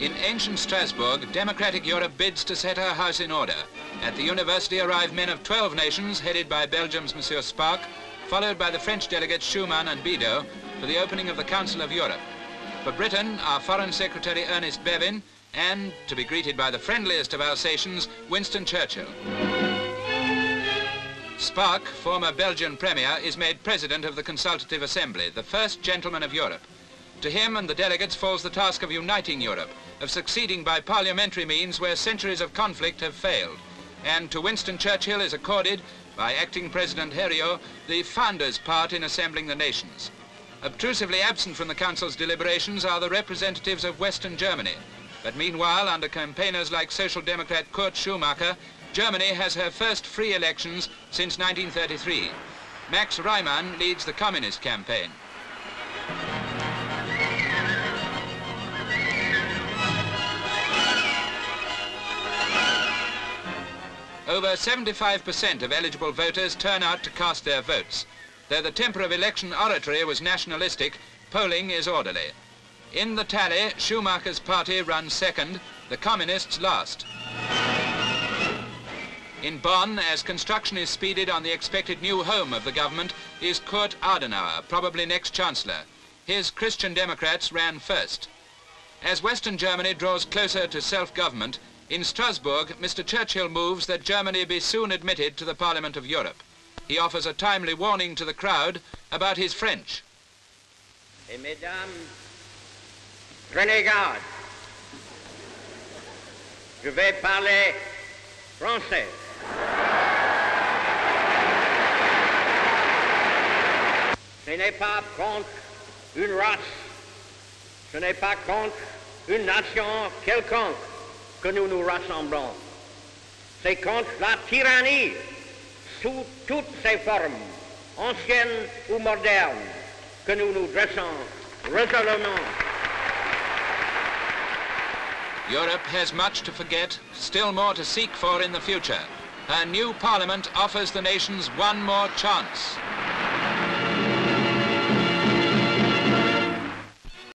In ancient Strasbourg, democratic Europe bids to set her house in order. At the university arrive men of 12 nations, headed by Belgium's Monsieur Spaak, followed by the French delegates Schumann and Bidault for the opening of the Council of Europe. For Britain, our Foreign Secretary Ernest Bevin, and, to be greeted by the friendliest of Alsatians, Winston Churchill. Spaak, former Belgian Premier, is made President of the Consultative Assembly, the first gentleman of Europe. To him and the delegates falls the task of uniting Europe, of succeeding by parliamentary means where centuries of conflict have failed. And to Winston Churchill is accorded, by acting President Herriot, the founder's part in assembling the nations. Obtrusively absent from the Council's deliberations are the representatives of Western Germany. But meanwhile, under campaigners like Social Democrat Kurt Schumacher, Germany has her first free elections since 1933. Max Reimann leads the communist campaign. Over 75% of eligible voters turn out to cast their votes. Though the temper of election oratory was nationalistic, polling is orderly. In the tally, Schumacher's party runs second, the communists last. In Bonn, as construction is speeded on the expected new home of the government, is Kurt Adenauer, probably next chancellor. His Christian Democrats ran first. As Western Germany draws closer to self-government, in Strasbourg, Mr. Churchill moves that Germany be soon admitted to the Parliament of Europe. He offers a timely warning to the crowd about his French. Et mesdames, prenez garde. Je vais parler français. Ce n'est pas contre une race, ce n'est pas contre une nation quelconque que nous nous rassemblons. C'est contre la tyrannie sous toutes ses formes, anciennes ou modernes, que nous nous dressons résolument. Europe has much to forget, still more to seek for in the future. Her new parliament offers the nations one more chance.